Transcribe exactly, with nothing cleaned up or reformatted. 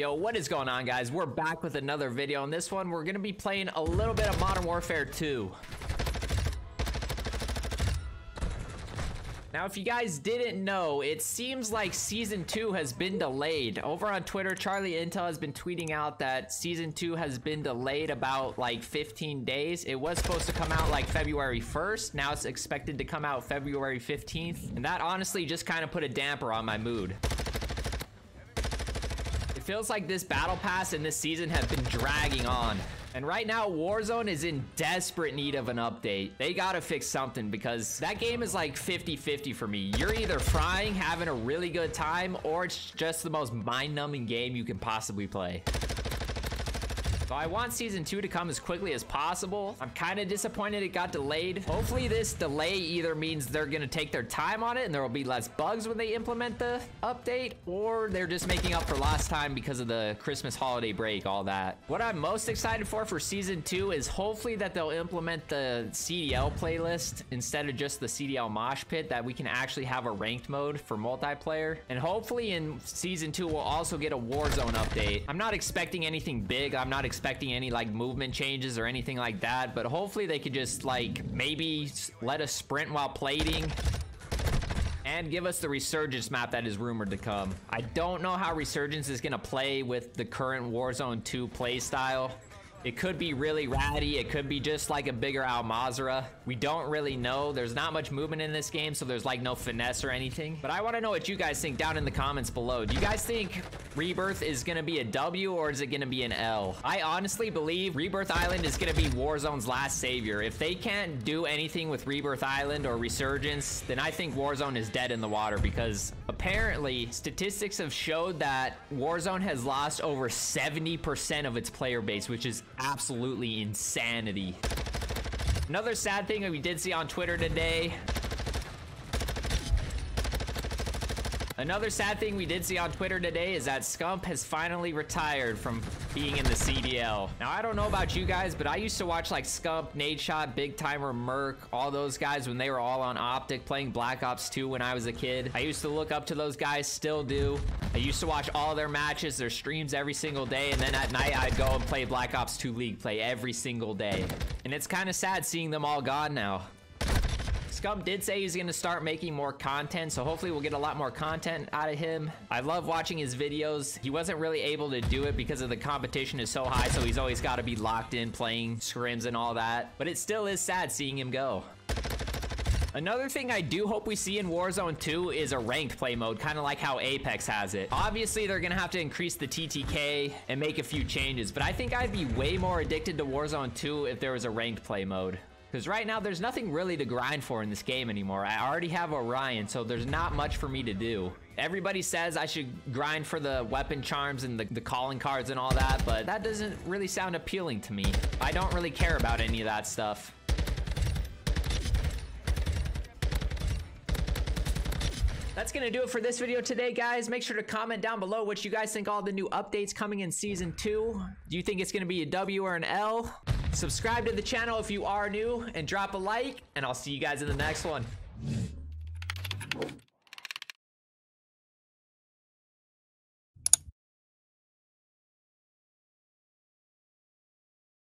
Yo, what is going on, guys? We're back with another video. In this one, we're gonna be playing a little bit of Modern Warfare two. Now, if you guys didn't know, it seems like Season two has been delayed. Over on Twitter, Charlie Intel has been tweeting out that Season two has been delayed about like fifteen days. It was supposed to come out like February first. Now it's expected to come out February fifteenth. And that honestly just kind of put a damper on my mood. It feels like this battle pass and this season have been dragging on. And right now, Warzone is in desperate need of an update. They gotta fix something because that game is like fifty fifty for me. You're either frying, having a really good time, or it's just the most mind-numbing game you can possibly play. So I want Season two to come as quickly as possible. I'm kind of disappointed it got delayed. Hopefully this delay either means they're gonna take their time on it and there will be less bugs when they implement the update, or they're just making up for lost time because of the Christmas holiday break, all that. What I'm most excited for for Season two is hopefully that they'll implement the C D L playlist instead of just the C D L mosh pit, that we can actually have a ranked mode for multiplayer. And hopefully in Season two, we'll also get a Warzone update. I'm not expecting anything big. I'm not expecting expecting any like movement changes or anything like that, but hopefully they could just like maybe let us sprint while plating and give us the Resurgence map that is rumored to come. I don't know how Resurgence is gonna play with the current Warzone two playstyle. It could be really ratty. It could be just like a bigger Al Mazrah. We don't really know. There's not much movement in this game, so there's like no finesse or anything. But I want to know what you guys think down in the comments below. Do you guys think Rebirth is going to be a W or is it going to be an L? I honestly believe Rebirth Island is going to be Warzone's last savior. If they can't do anything with Rebirth Island or Resurgence, then I think Warzone is dead in the water, because apparently statistics have showed that Warzone has lost over seventy percent of its player base, which is absolutely insanity. Another sad thing that we did see on Twitter today. Another sad thing we did see on Twitter today is that Scump has finally retired from being in the C D L. Now, I don't know about you guys, but I used to watch like Scump, Nadeshot, Big Timer, Merc, all those guys when they were all on OpTic playing Black Ops two when I was a kid. I used to look up to those guys, still do. I used to watch all their matches, their streams every single day, and then at night I'd go and play Black Ops two League play every single day. And it's kind of sad seeing them all gone now. Scump did say he's gonna start making more content, so hopefully we'll get a lot more content out of him. I love watching his videos. He wasn't really able to do it because of the competition is so high, so he's always got to be locked in playing scrims and all that, but it still is sad seeing him go. Another thing I do hope we see in Warzone two is a ranked play mode, kind of like how Apex has it. Obviously, they're going to have to increase the T T K and make a few changes, but I think I'd be way more addicted to Warzone two if there was a ranked play mode. Because right now, there's nothing really to grind for in this game anymore. I already have Orion, so there's not much for me to do. Everybody says I should grind for the weapon charms and the, the calling cards and all that, but that doesn't really sound appealing to me. I don't really care about any of that stuff. That's gonna do it for this video today, guys. Make sure to comment down below what you guys think all the new updates coming in Season two. Do you think it's gonna be a W or an L? Subscribe to the channel if you are new, and drop a like, and I'll see you guys in the next one.